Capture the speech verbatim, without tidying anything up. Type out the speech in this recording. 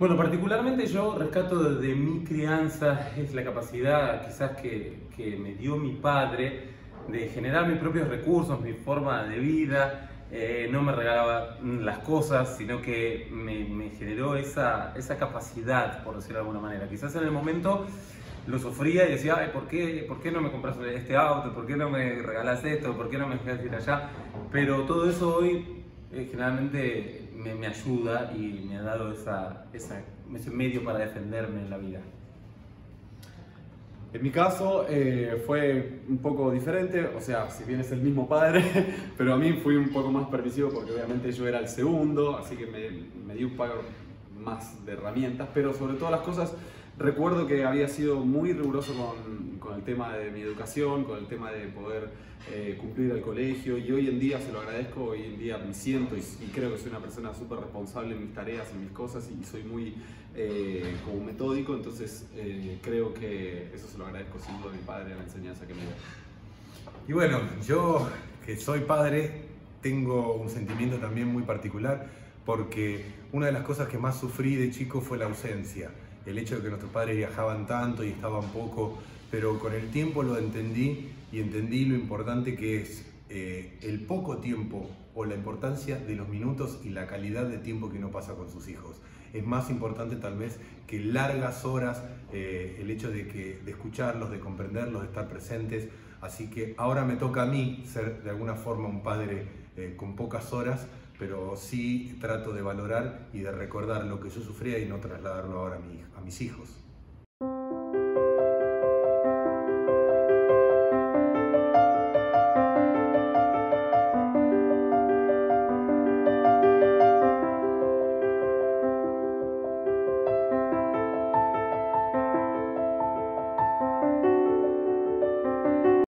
Bueno, particularmente yo rescato de mi crianza es la capacidad quizás que, que me dio mi padre de generar mis propios recursos, mi forma de vida. Eh, no me regalaba las cosas, sino que me, me generó esa, esa capacidad, por decirlo de alguna manera. Quizás en el momento lo sufría y decía, ay, ¿por qué, ¿por qué no me compras este auto? ¿Por qué no me regalás esto? ¿Por qué no me dejas ir allá? Pero todo eso hoy eh, generalmente Me, me ayuda y me ha dado esa, esa, ese medio para defenderme en la vida. En mi caso eh, fue un poco diferente, o sea, si bien es el mismo padre, pero a mí fui un poco más permisivo porque obviamente yo era el segundo, así que me, me dio un par más de herramientas, pero sobre todas las cosas recuerdo que había sido muy riguroso con, con el tema de mi educación, con el tema de poder eh, cumplir el colegio, y hoy en día se lo agradezco, hoy en día me siento y, y creo que soy una persona súper responsable en mis tareas, en mis cosas, y soy muy eh, como metódico, entonces eh, creo que eso se lo agradezco siendo de mi padre, la enseñanza que me dio. Y bueno, yo que soy padre tengo un sentimiento también muy particular, porque una de las cosas que más sufrí de chico fue la ausencia. El hecho de que nuestros padres viajaban tanto y estaban poco, pero con el tiempo lo entendí y entendí lo importante que es eh, el poco tiempo o la importancia de los minutos y la calidad de tiempo que uno pasa con sus hijos. Es más importante tal vez que largas horas, eh, el hecho de, que, de escucharlos, de comprenderlos, de estar presentes. Así que ahora me toca a mí ser de alguna forma un padre eh, con pocas horas, pero sí trato de valorar y de recordar lo que yo sufría y no trasladarlo ahora a, mi, a mis hijos.